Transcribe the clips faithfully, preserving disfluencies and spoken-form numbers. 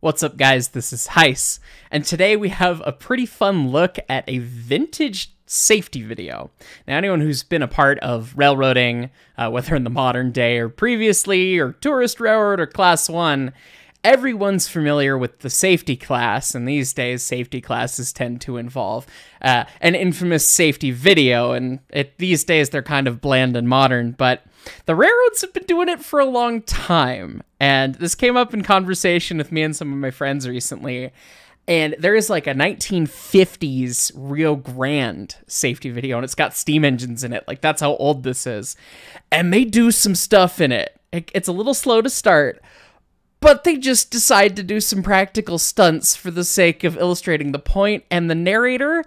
What's up, guys? This is Hyce, and today we have a pretty fun look at a vintage safety video. Now, anyone who's been a part of railroading, uh, whether in the modern day or previously, or tourist railroad or class one, everyone's familiar with the safety class, and these days safety classes tend to involve uh, an infamous safety video, and it, these days they're kind of bland and modern, but the railroads have been doing it for a long time, and this came up in conversation with me and some of my friends recently, and there is like a nineteen fifties Rio Grande safety video, and it's got steam engines in it. Like, that's how old this is, and they do some stuff in it. it it's a little slow to start, but they just decide to do some practical stunts for the sake of illustrating the point, and the narrator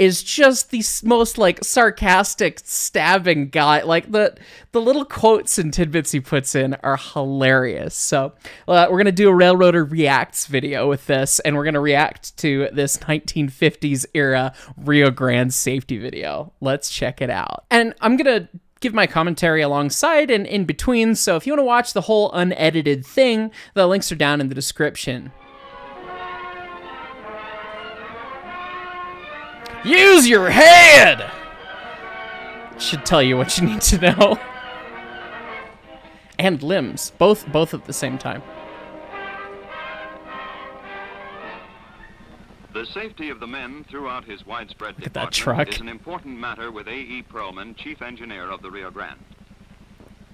is just the most, like, sarcastic, stabbing guy. Like, the the little quotes and tidbits he puts in are hilarious. So, uh, we're going to do a Railroader Reacts video with this, and we're going to react to this nineteen fifties era Rio Grande safety video. Let's check it out. And I'm going to give my commentary alongside and in between, so if you want to watch the whole unedited thing, the links are down in the description. Use your head! Should tell you what you need to know. And limbs, both both at the same time. The safety of the men throughout his widespread department is an important matter with A. E. Perlman, chief engineer of the Rio Grande.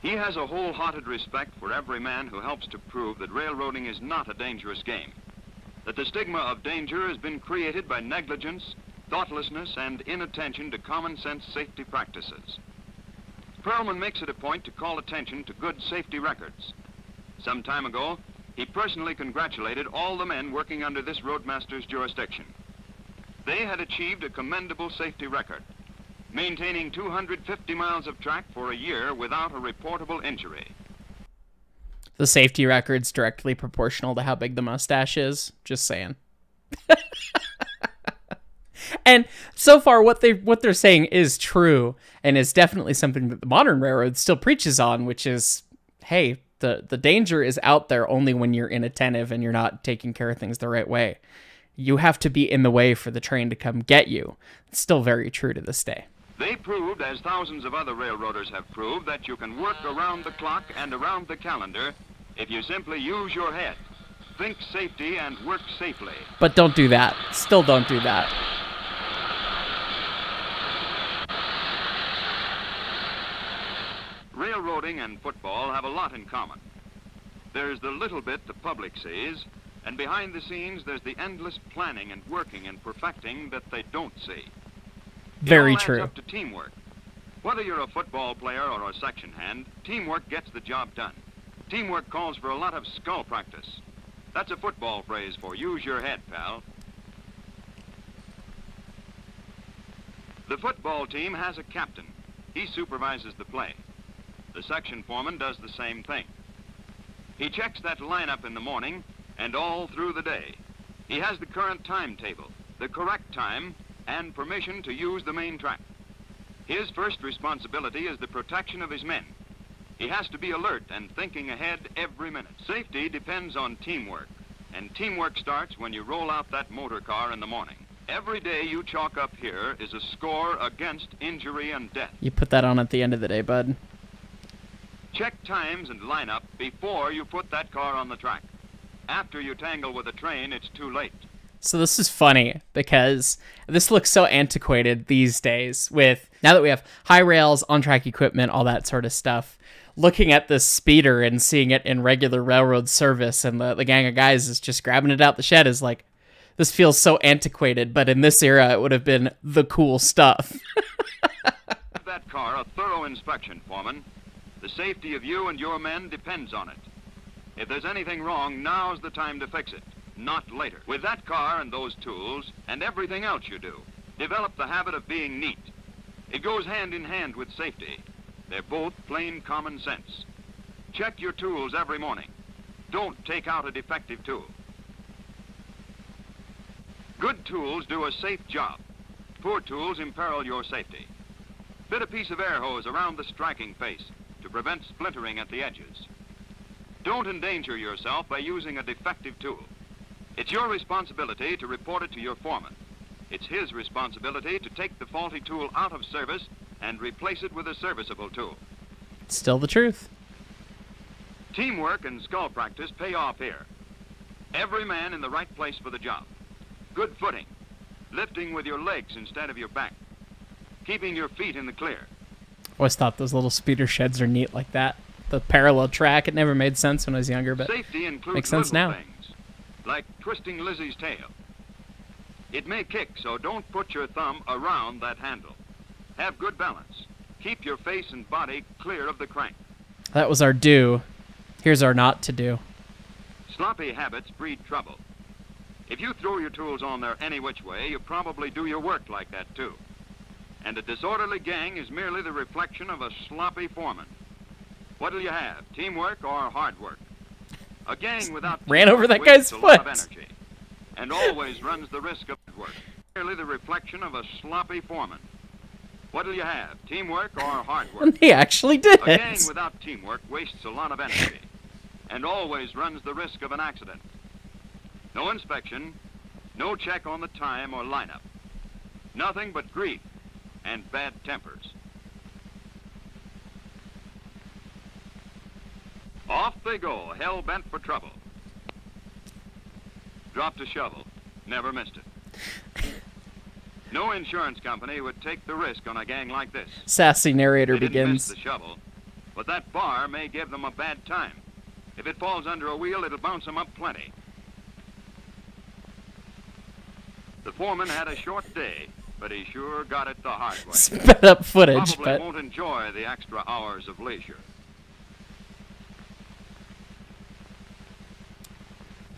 He has a wholehearted respect for every man who helps to prove that railroading is not a dangerous game, that the stigma of danger has been created by negligence, thoughtlessness, and inattention to common sense safety practices. Perlman makes it a point to call attention to good safety records. Some time ago, he personally congratulated all the men working under this roadmaster's jurisdiction. They had achieved a commendable safety record, maintaining two hundred fifty miles of track for a year without a reportable injury. The safety record's directly proportional to how big the mustache is. Just saying. And so far, what they what they're saying is true, and is definitely something that the modern railroad still preaches on, which is, hey, The, the danger is out there only when you're inattentive and you're not taking care of things the right way. You have to be in the way for the train to come get you. It's still very true to this day. They proved, as thousands of other railroaders have proved, that you can work around the clock and around the calendar if you simply use your head. Think safety and work safely. But don't do that. Still don't do that. Railroading and football have a lot in common. There's the little bit the public sees, and behind the scenes there's the endless planning and working and perfecting that they don't see. Very true. It all adds up to teamwork. Whether you're a football player or a section hand, teamwork gets the job done. Teamwork calls for a lot of skull practice. That's a football phrase for use your head, pal. The football team has a captain. He supervises the play. The section foreman does the same thing. He checks that lineup in the morning and all through the day. He has the current timetable, the correct time, and permission to use the main track. His first responsibility is the protection of his men. He has to be alert and thinking ahead every minute. Safety depends on teamwork, and teamwork starts when you roll out that motor car in the morning. Every day you chalk up here is a score against injury and death. You put that on at the end of the day, bud. Check times and lineup before you put that car on the track. After you tangle with a train, it's too late. So this is funny because this looks so antiquated these days with, now that we have high rails, on-track equipment, all that sort of stuff, looking at this speeder and seeing it in regular railroad service and the, the gang of guys is just grabbing it out the shed is like, this feels so antiquated, but in this era, it would have been the cool stuff. That car, a thorough inspection, foreman. The safety of you and your men depends on it. If there's anything wrong, now's the time to fix it, not later. With that car and those tools and everything else you do, develop the habit of being neat. It goes hand in hand with safety. They're both plain common sense. Check your tools every morning. Don't take out a defective tool. Good tools do a safe job. Poor tools imperil your safety. Fit a piece of air hose around the striking face to prevent splintering at the edges. Don't endanger yourself by using a defective tool. It's your responsibility to report it to your foreman. It's his responsibility to take the faulty tool out of service and replace it with a serviceable tool. It's still the truth. Teamwork and skull practice pay off here. Every man in the right place for the job. Good footing. Lifting with your legs instead of your back. Keeping your feet in the clear. I always thought those little speeder sheds are neat like that. The parallel track, it never made sense when I was younger, but safety includes makes sense now. Things, like twisting Lizzie's tail. It may kick, so don't put your thumb around that handle. Have good balance. Keep your face and body clear of the crank. That was our do. Here's our not to do. Sloppy habits breed trouble. If you throw your tools on there any which way, you probably do your work like that too. And a disorderly gang is merely the reflection of a sloppy foreman. What'll you have, teamwork or hard work? A gang without ran over that guy's foot. Energy, and always runs the risk of work. Merely the reflection of a sloppy foreman. What'll you have, teamwork or hard work? And he actually did. A gang without teamwork wastes a lot of energy, and always runs the risk of an accident. No inspection, no check on the time or lineup. Nothing but grief and bad tempers. Off they go, hell-bent for trouble. Dropped a shovel, never missed it. No insurance company would take the risk on a gang like this. Sassy narrator begins. They didn't miss the shovel, but that bar may give them a bad time. If it falls under a wheel, it'll bounce them up plenty. The foreman had a short day, but he sure got it the hard way. Sped up footage, Probably but... won't enjoy the extra hours of leisure.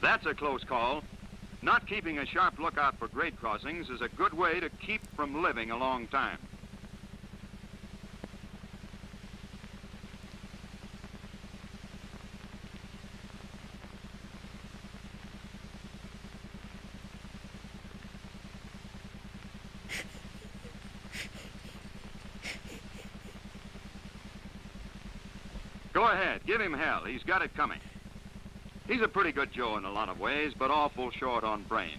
That's a close call. Not keeping a sharp lookout for grade crossings is a good way to keep from living a long time. Go ahead, give him hell. He's got it coming. He's a pretty good Joe in a lot of ways, but awful short on brains.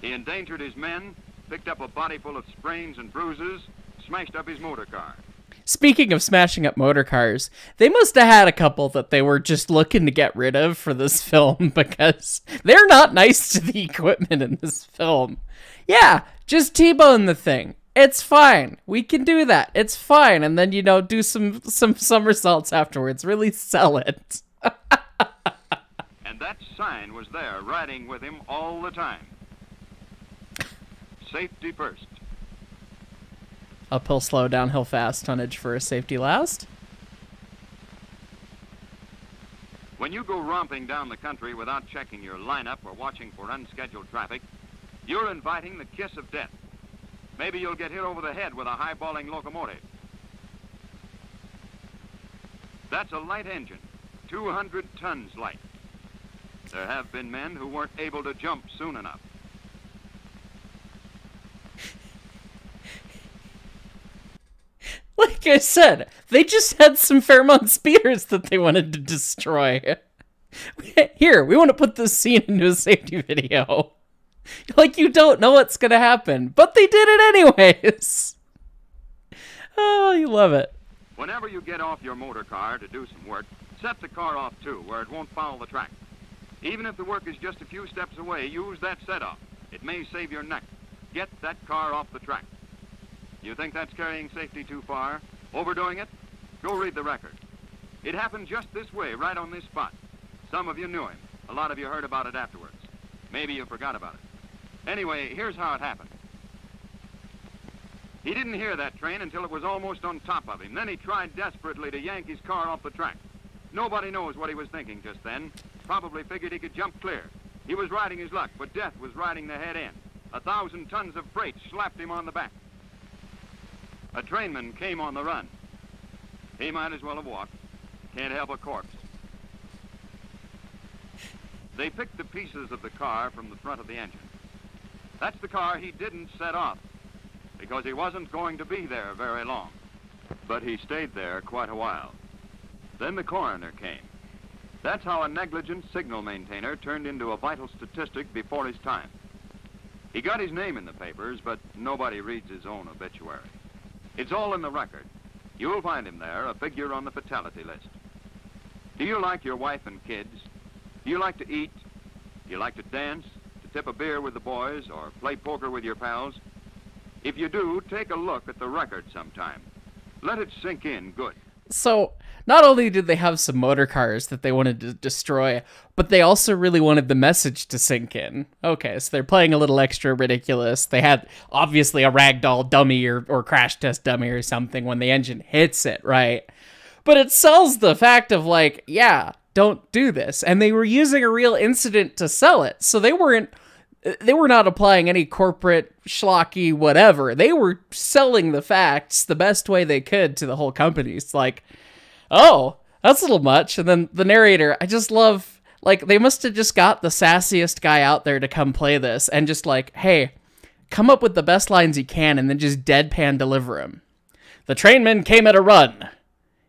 He endangered his men, picked up a body full of sprains and bruises, smashed up his motor car. Speaking of smashing up motor cars, they must have had a couple that they were just looking to get rid of for this film, because they're not nice to the equipment in this film. Yeah, just T-bone the thing. It's fine. We can do that. It's fine. And then, you know, do some, some somersaults afterwards. Really sell it. That sign was there, riding with him all the time. Safety first. Uphill slow, downhill fast, tonnage first, safety last. When you go romping down the country without checking your lineup or watching for unscheduled traffic, you're inviting the kiss of death. Maybe you'll get hit over the head with a highballing locomotive. That's a light engine, two hundred tons light. There have been men who weren't able to jump soon enough. Like I said, they just had some Fairmont speeders that they wanted to destroy. Here, we want to put this scene into a safety video. Like, you don't know what's going to happen, but they did it anyways. Oh, you love it. Whenever you get off your motor car to do some work, set the car off too, where it won't foul the track. Even if the work is just a few steps away, use that setup. It may save your neck. Get that car off the track. You think that's carrying safety too far? Overdoing it? Go read the record. It happened just this way, right on this spot. Some of you knew him. A lot of you heard about it afterwards. Maybe you forgot about it. Anyway, here's how it happened. He didn't hear that train until it was almost on top of him. Then he tried desperately to yank his car off the track. Nobody knows what he was thinking just then. Probably figured he could jump clear. He was riding his luck, but death was riding the head end. A thousand tons of freight slapped him on the back. A trainman came on the run. He might as well have walked. Can't help a corpse. They picked the pieces of the car from the front of the engine. That's the car he didn't set off, because he wasn't going to be there very long. But he stayed there quite a while. Then the coroner came. That's how a negligent signal maintainer turned into a vital statistic before his time. He got his name in the papers, but nobody reads his own obituary. It's all in the record. You'll find him there, a figure on the fatality list. Do you like your wife and kids? Do you like to eat? Do you like to dance, to tip a beer with the boys, or play poker with your pals? If you do, take a look at the record sometime. Let it sink in good. So, not only did they have some motor cars that they wanted to destroy, but they also really wanted the message to sink in. Okay, so they're playing a little extra ridiculous. They had, obviously, a ragdoll dummy or, or crash test dummy or something when the engine hits it, right? But it sells the fact of, like, yeah, don't do this. And they were using a real incident to sell it, so they weren't... They were not applying any corporate schlocky whatever. They were selling the facts the best way they could to the whole company. It's like, oh, that's a little much. And then the narrator, I just love, like, they must have just got the sassiest guy out there to come play this and just like, hey, come up with the best lines you can and then just deadpan deliver them. The trainman came at a run.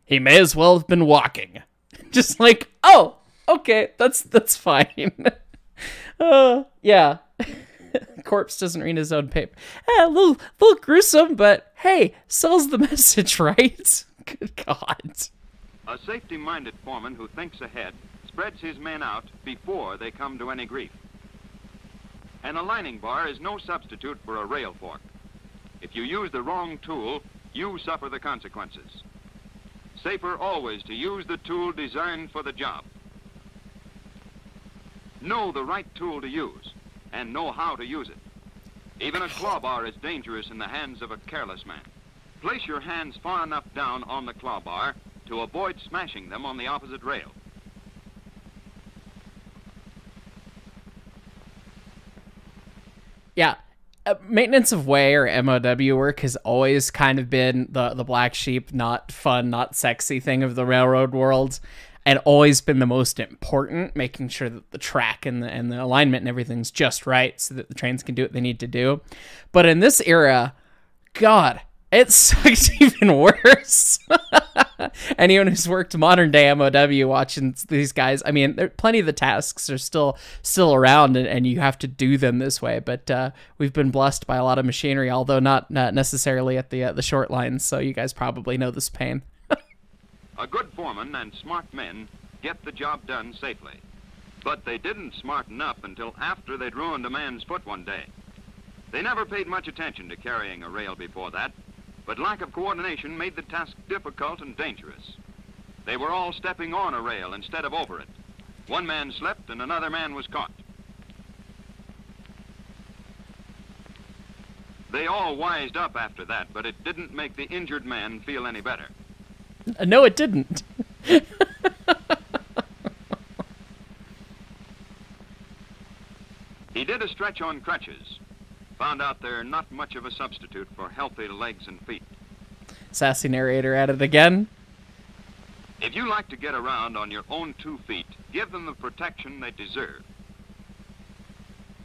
He may as well have been walking. Just like, oh, okay, that's, that's fine. Uh, yeah. Corpse doesn't read his own paper. Eh, a little, little gruesome, but hey, sells the message, right? Good God. A safety-minded foreman who thinks ahead spreads his men out before they come to any grief. And a lining bar is no substitute for a rail fork. If you use the wrong tool, you suffer the consequences. Safer always to use the tool designed for the job. Know the right tool to use, and know how to use it. Even a claw bar is dangerous in the hands of a careless man. Place your hands far enough down on the claw bar to avoid smashing them on the opposite rail. Yeah, uh, maintenance of way or M O W work has always kind of been the, the black sheep, not fun, not sexy thing of the railroad world. And always been the most important, making sure that the track and the, and the alignment and everything's just right so that the trains can do what they need to do. But in this era, God, it sucks even worse. Anyone who's worked modern day M O W watching these guys, I mean, there, plenty of the tasks are still still around and, and you have to do them this way. But uh, we've been blessed by a lot of machinery, although not, not necessarily at the, uh, the short lines. So you guys probably know this pain. A good foreman and smart men get the job done safely. But they didn't smarten up until after they'd ruined a man's foot one day. They never paid much attention to carrying a rail before that, but lack of coordination made the task difficult and dangerous. They were all stepping on a rail instead of over it. One man slipped and another man was caught. They all wised up after that, but it didn't make the injured man feel any better. No, it didn't. He did a stretch on crutches. Found out they're not much of a substitute for healthy legs and feet. Sassy narrator at it again. If you like to get around on your own two feet, give them the protection they deserve.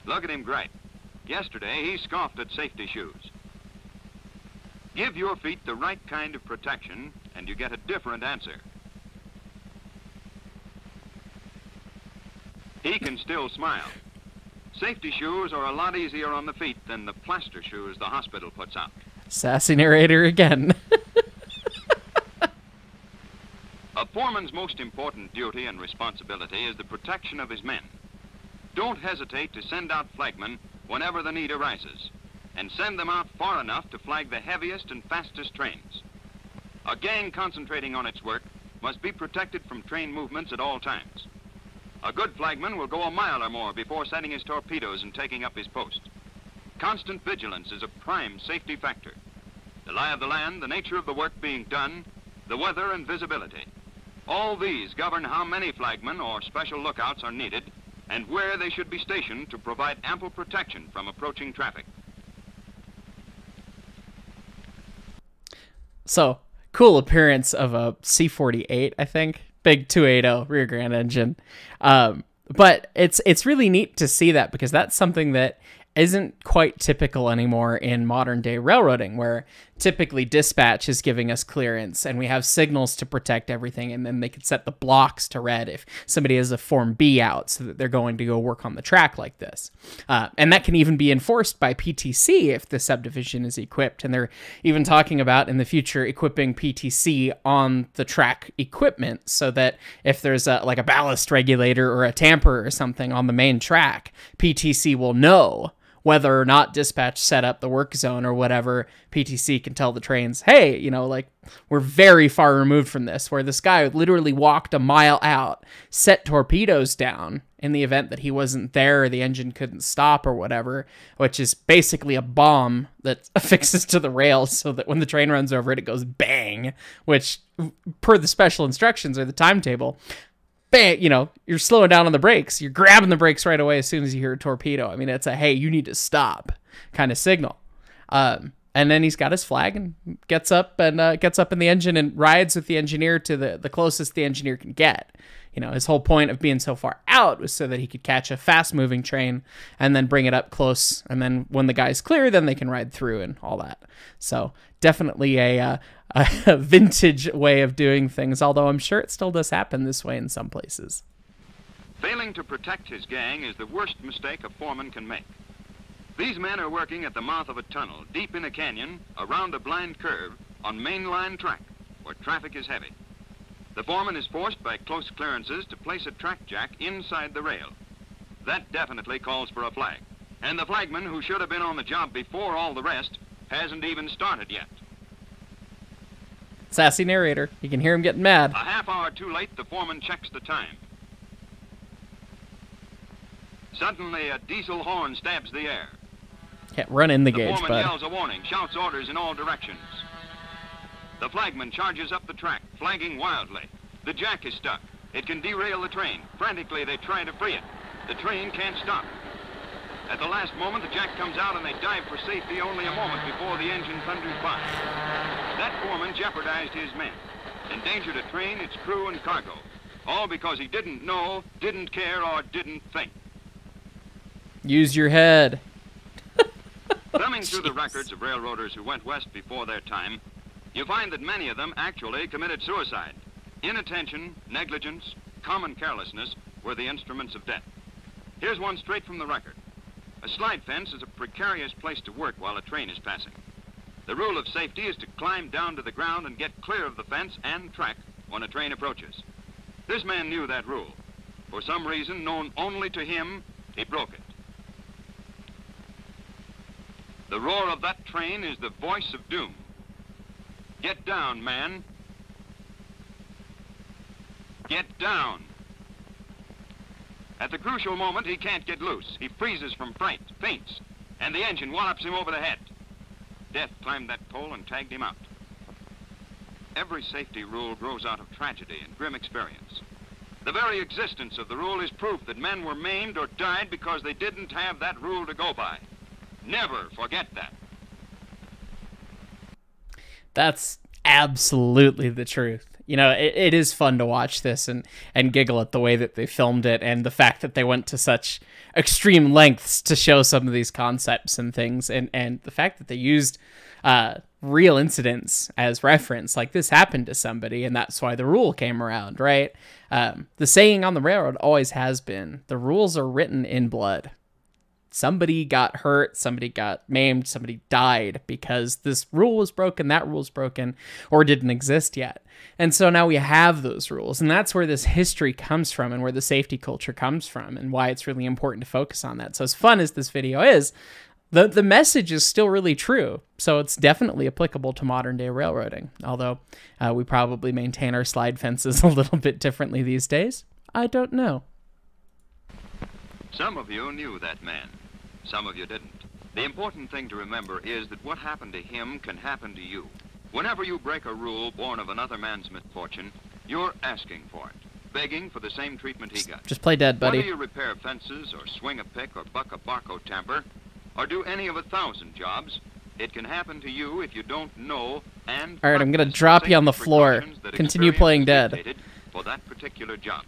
Look at him gripe. Yesterday, he scoffed at safety shoes. Give your feet the right kind of protection, and you get a different answer. He can still smile. Safety shoes are a lot easier on the feet than the plaster shoes the hospital puts out. Sassy narrator again. A foreman's most important duty and responsibility is the protection of his men. Don't hesitate to send out flagmen whenever the need arises, and send them out far enough to flag the heaviest and fastest trains. A gang concentrating on its work must be protected from train movements at all times. A good flagman will go a mile or more before setting his torpedoes and taking up his post. Constant vigilance is a prime safety factor. The lie of the land, the nature of the work being done, the weather and visibility. All these govern how many flagmen or special lookouts are needed and where they should be stationed to provide ample protection from approaching traffic. So, cool appearance of a C forty-eight, I think. Big two eighty Rio Grande engine. Um, but it's it's really neat to see that, because that's something that isn't quite typical anymore in modern day railroading, where typically dispatch is giving us clearance and we have signals to protect everything, and then they can set the blocks to red if somebody has a Form B out so that they're going to go work on the track like this. Uh, and that can even be enforced by P T C if the subdivision is equipped. And they're even talking about in the future equipping P T C on the track equipment so that if there's a, like a ballast regulator or a tamper or something on the main track, P T C will know whether or not dispatch set up the work zone or whatever. P T C can tell the trains, hey, you know, like, we're very far removed from this, where this guy literally walked a mile out, set torpedoes down in the event that he wasn't there or the engine couldn't stop or whatever, which is basically a bomb that affixes to the rails so that when the train runs over it, it goes bang, which, per the special instructions or the timetable, you know, you're slowing down on the brakes. You're grabbing the brakes right away as soon as you hear a torpedo. I mean, it's a, hey, you need to stop kind of signal. Um, and then he's got his flag and gets up and uh, gets up in the engine and rides with the engineer to the, the closest the engineer can get. You know, his whole point of being so far out was so that he could catch a fast-moving train and then bring it up close. And then when the guy's clear, then they can ride through and all that. So definitely a... Uh, a vintage way of doing things, although I'm sure it still does happen this way in some places. Failing to protect his gang is the worst mistake a foreman can make. These men are working at the mouth of a tunnel, deep in a canyon, around a blind curve, on mainline track, where traffic is heavy. The foreman is forced by close clearances to place a track jack inside the rail. That definitely calls for a flag. And the flagman, who should have been on the job before all the rest, hasn't even started yet. Sassy narrator. You can hear him getting mad. A half hour too late, the foreman checks the time. Suddenly, a diesel horn stabs the air. Can't run in the, the gauge, bud. The foreman yells a warning, shouts orders in all directions. The flagman charges up the track, flagging wildly. The jack is stuck. It can derail the train. Frantically, they try to free it. The train can't stop. At the last moment, the jack comes out and they dive for safety only a moment before the engine thunders by. That foreman jeopardized his men, endangered a train, its crew, and cargo, all because he didn't know, didn't care, or didn't think. Use your head. Thumbing through the records of railroaders who went west before their time, you find that many of them actually committed suicide. Inattention, negligence, common carelessness were the instruments of death. Here's one straight from the record. A slide fence is a precarious place to work while a train is passing. The rule of safety is to climb down to the ground and get clear of the fence and track when a train approaches. This man knew that rule. For some reason known only to him, he broke it. The roar of that train is the voice of doom. Get down, man. Get down. At the crucial moment, he can't get loose. He freezes from fright, faints, and the engine wallops him over the head. Death climbed that pole and tagged him out. Every safety rule grows out of tragedy and grim experience. The very existence of the rule is proof that men were maimed or died because they didn't have that rule to go by. Never forget that. That's absolutely the truth. You know, it, it is fun to watch this and, and giggle at the way that they filmed it and the fact that they went to such extreme lengths to show some of these concepts and things, and, and the fact that they used uh, real incidents as reference, like this happened to somebody and that's why the rule came around, right? Um, the saying on the railroad always has been, the rules are written in blood. Somebody got hurt, somebody got maimed, somebody died because this rule was broken, that rule's broken, or didn't exist yet. And so now we have those rules, and that's where this history comes from and where the safety culture comes from and why it's really important to focus on that. So as fun as this video is, the, the message is still really true. So it's definitely applicable to modern day railroading, although uh, we probably maintain our slide fences a little bit differently these days. I don't know. Some of you knew that man. Some of you didn't. The important thing to remember is that what happened to him can happen to you. Whenever you break a rule born of another man's misfortune, you're asking for it, begging for the same treatment he got. Just play dead, buddy. Whether you repair fences or swing a pick or buck a barco tamper or do any of a thousand jobs, it can happen to you if you don't know and... All right, I'm going to drop you on the floor. Continue playing dead. ...for that particular job.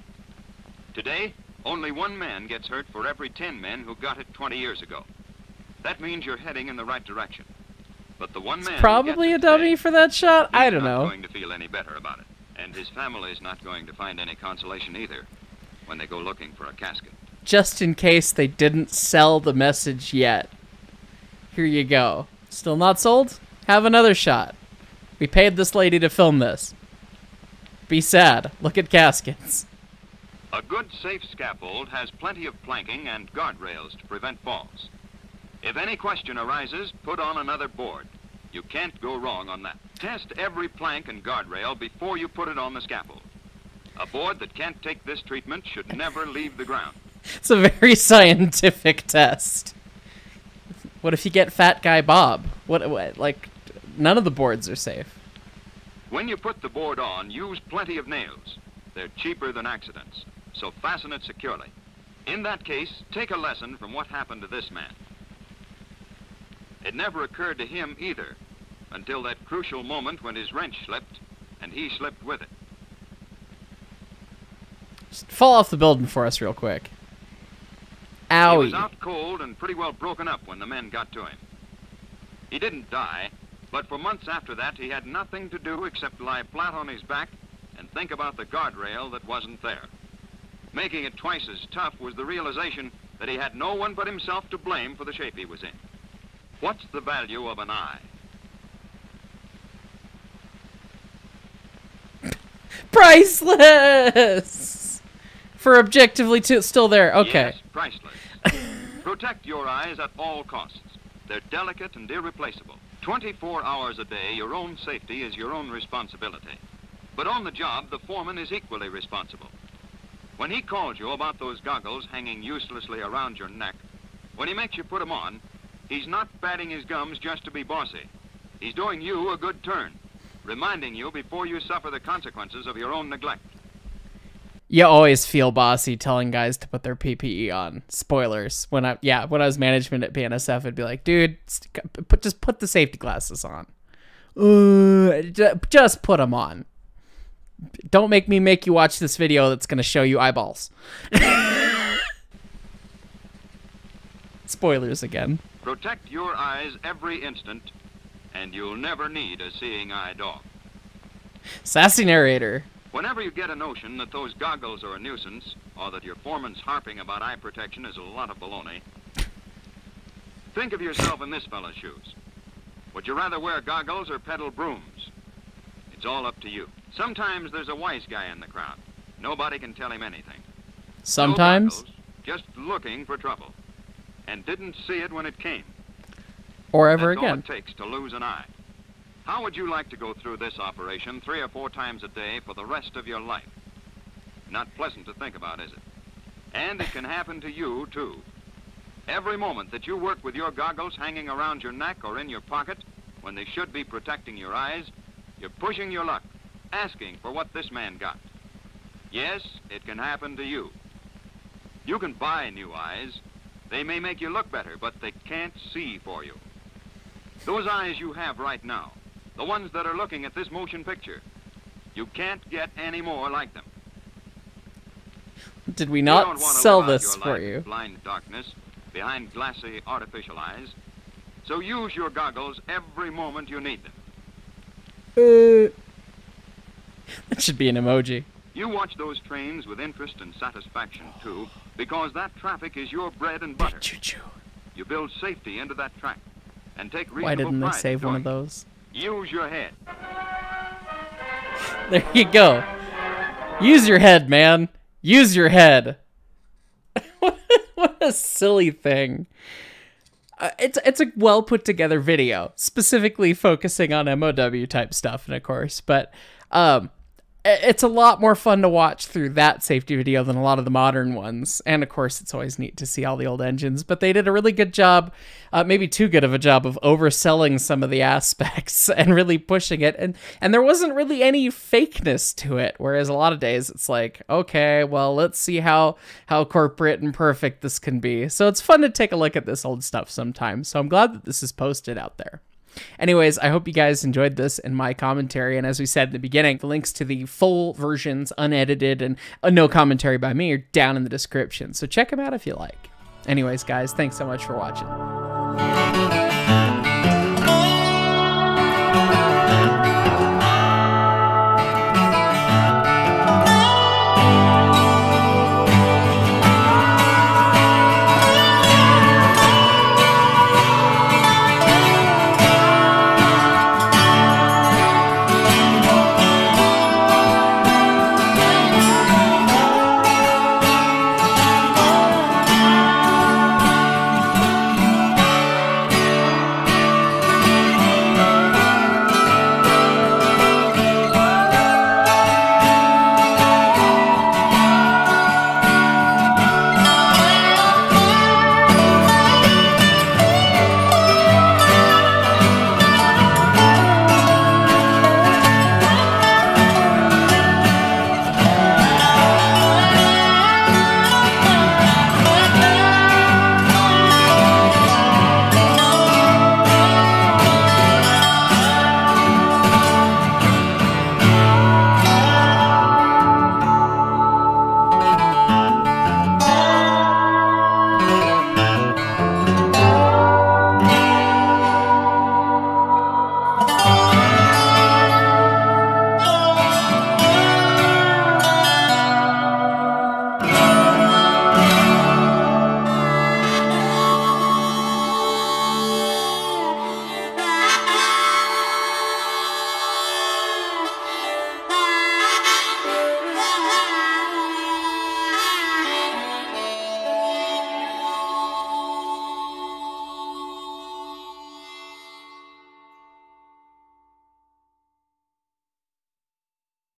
Today, only one man gets hurt for every ten men who got it twenty years ago. That means you're heading in the right direction. But the one it's man probably a dummy for that shot. I don't know. He's not going to feel any better about it, and his family's not going to find any consolation either when they go looking for a casket. Just in case they didn't sell the message yet. Here you go. Still not sold? Have another shot. We paid this lady to film this. Be sad. Look at caskets. A good safe scaffold has plenty of planking and guardrails to prevent falls. If any question arises, put on another board. You can't go wrong on that. Test every plank and guardrail before you put it on the scaffold. A board that can't take this treatment should never leave the ground. It's a very scientific test. What if you get Fat Guy Bob? What, what, like, none of the boards are safe. When you put the board on, use plenty of nails. They're cheaper than accidents, so fasten it securely. In that case, take a lesson from what happened to this man. It never occurred to him either, until that crucial moment when his wrench slipped, and he slipped with it. Just fall off the building for us real quick. Owie. He was out cold and pretty well broken up when the men got to him. He didn't die, but for months after that, he had nothing to do except lie flat on his back and think about the guardrail that wasn't there. Making it twice as tough was the realization that he had no one but himself to blame for the shape he was in. What's the value of an eye? Priceless! For objectively to still there, okay. Yes, priceless. Protect your eyes at all costs. They're delicate and irreplaceable. twenty-four hours a day, your own safety is your own responsibility. But on the job, the foreman is equally responsible. When he calls you about those goggles hanging uselessly around your neck, when he makes you put them on, he's not batting his gums just to be bossy. He's doing you a good turn, reminding you before you suffer the consequences of your own neglect. You always feel bossy telling guys to put their P P E on. Spoilers. When I yeah, when I was management at B N S F, I'd be like, dude, put, just put the safety glasses on. Uh, just put them on. Don't make me make you watch this video that's going to show you eyeballs. Spoilers again. Protect your eyes every instant, and you'll never need a seeing eye dog. Sassy narrator. Whenever you get a notion that those goggles are a nuisance, or that your foreman's harping about eye protection is a lot of baloney, think of yourself in this fellow's shoes. Would you rather wear goggles or pedal brooms? It's all up to you. Sometimes there's a wise guy in the crowd. Nobody can tell him anything. Sometimes? No goggles, just looking for trouble. And didn't see it when it came. Or ever again. That's all it takes to lose an eye. How would you like to go through this operation three or four times a day for the rest of your life? Not pleasant to think about, is it? And it can happen to you, too. Every moment that you work with your goggles hanging around your neck or in your pocket, when they should be protecting your eyes, you're pushing your luck, asking for what this man got. Yes, it can happen to you. You can buy new eyes. They may make you look better, but they can't see for you. Those eyes you have right now, the ones that are looking at this motion picture, you can't get any more like them. Did we not sell this for you? Blind darkness behind glassy artificial eyes. So use your goggles every moment you need them. Uh, that should be an emoji. You watch those trains with interest and satisfaction, too, because that traffic is your bread and butter. You build safety into that track and take reasonable pride. Why didn't they save one of those? Use your head. There you go. Use your head, man. Use your head. What a, what a silly thing. Uh, it's, it's a well-put-together video, specifically focusing on M O W-type stuff, of course, but... um. It's a lot more fun to watch through that safety video than a lot of the modern ones. And of course, it's always neat to see all the old engines, but they did a really good job, uh, maybe too good of a job of overselling some of the aspects and really pushing it. And, and there wasn't really any fakeness to it. Whereas a lot of days it's like, okay, well, let's see how, how corporate and perfect this can be. So it's fun to take a look at this old stuff sometimes. So I'm glad that this is posted out there. Anyways, I hope you guys enjoyed this and my commentary, and as we said in the beginning, the links to the full versions, unedited, and uh, no commentary by me are down in the description, so check them out if you like. Anyways, guys, thanks so much for watching.